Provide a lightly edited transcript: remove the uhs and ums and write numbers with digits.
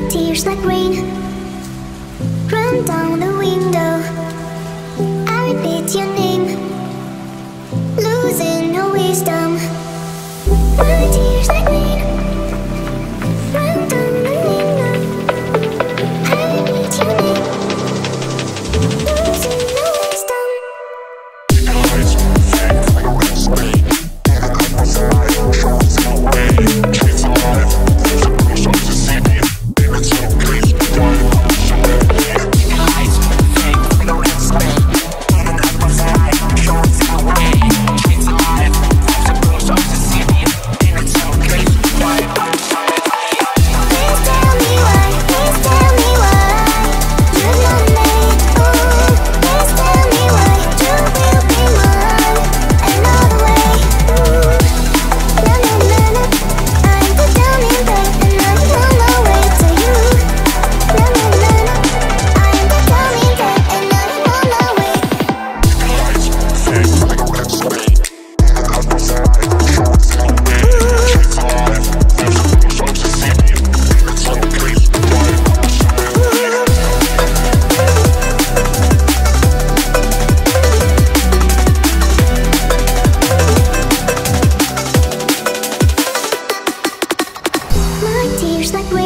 my tears like rain run down the window. I repeat your name, losing no wisdom. My tears like rain run down the window. I repeat your name, losing no wisdom. Like